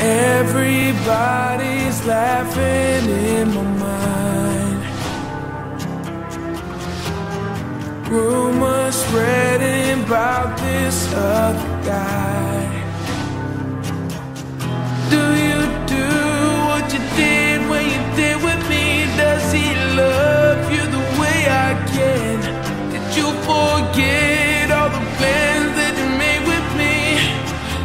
Everybody's laughing in my mind. Rumors spreading about this other guy. Do you do what you did when you did with me? Does he love you the way I can? Did you forget all the plans that you made with me?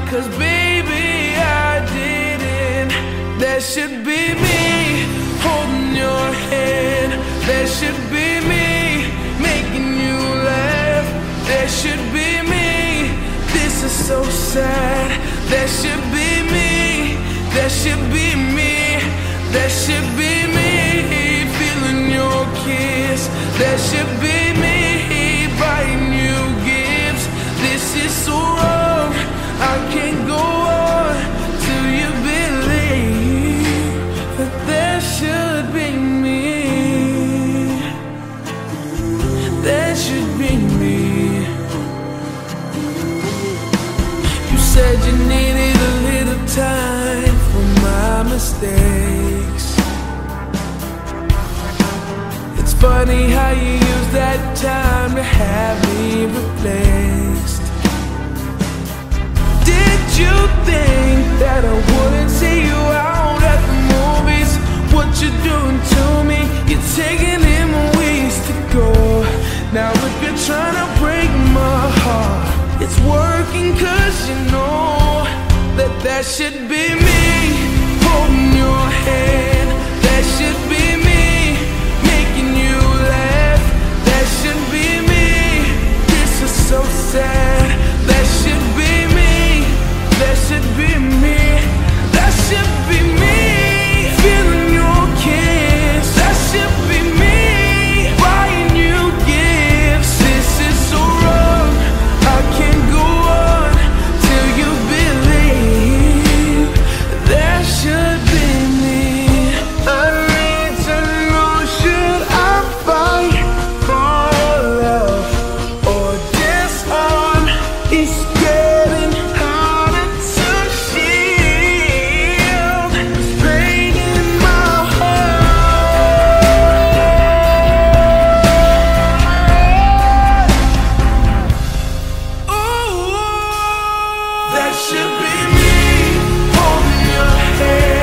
'Cause baby, I didn't. That should be me holding your hand. That should be me making you laugh. That should be me. This is so sad. That should be me. That should be me, that should be me, feeling your kiss. That should be me, buying you gifts. This is so wrong, I can't go on till you believe that there should be me. That should be me. You said you needed a little time, mistakes. It's funny how you use that time to have me replaced. Did you think that I wouldn't see you out at the movies? What you're doing to me, you're taking him weeks to go. Now if you're trying to break my heart, it's working 'cause you know that that should be me. Holding your hand, that should be me. Making you laugh, that should be me. This is so sad, that should be me. That should be me. That should be me. Feeling your kiss, that should be me. Buying you gifts, this is so wrong. I can't go on till you believe that should. That should be me, holding your hand.